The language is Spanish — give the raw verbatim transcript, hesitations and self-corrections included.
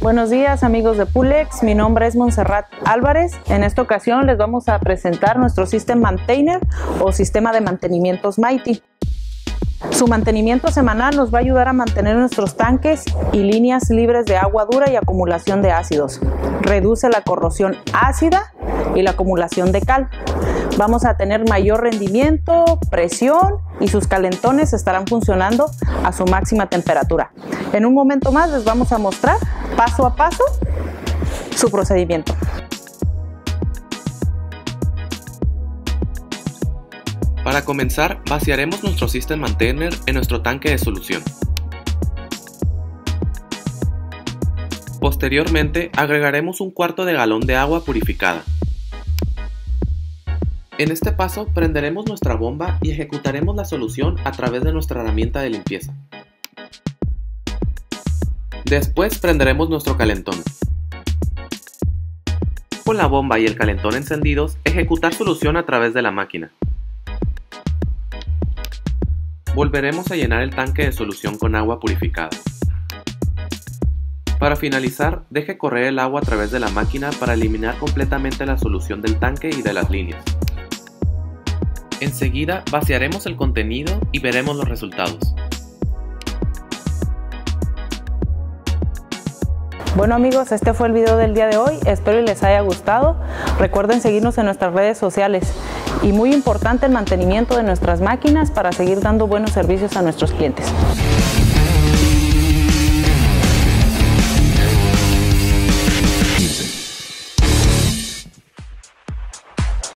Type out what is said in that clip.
Buenos días amigos de Pulex, mi nombre es Montserrat Álvarez. En esta ocasión les vamos a presentar nuestro System Maintainer o sistema de mantenimientos Mighty. Su mantenimiento semanal nos va a ayudar a mantener nuestros tanques y líneas libres de agua dura y acumulación de ácidos. Reduce la corrosión ácida y la acumulación de cal. Vamos a tener mayor rendimiento, presión y sus calentones estarán funcionando a su máxima temperatura. En un momento más les vamos a mostrar paso a paso su procedimiento. Para comenzar, vaciaremos nuestro System Maintainer en nuestro tanque de solución. Posteriormente, agregaremos un cuarto de galón de agua purificada. En este paso, prenderemos nuestra bomba y ejecutaremos la solución a través de nuestra herramienta de limpieza. Después, prenderemos nuestro calentón. Con la bomba y el calentón encendidos, ejecutar solución a través de la máquina. Volveremos a llenar el tanque de solución con agua purificada. Para finalizar, deje correr el agua a través de la máquina para eliminar completamente la solución del tanque y de las líneas. Enseguida, vaciaremos el contenido y veremos los resultados. Bueno amigos, este fue el video del día de hoy, espero y les haya gustado. Recuerden seguirnos en nuestras redes sociales. Y muy importante el mantenimiento de nuestras máquinas para seguir dando buenos servicios a nuestros clientes.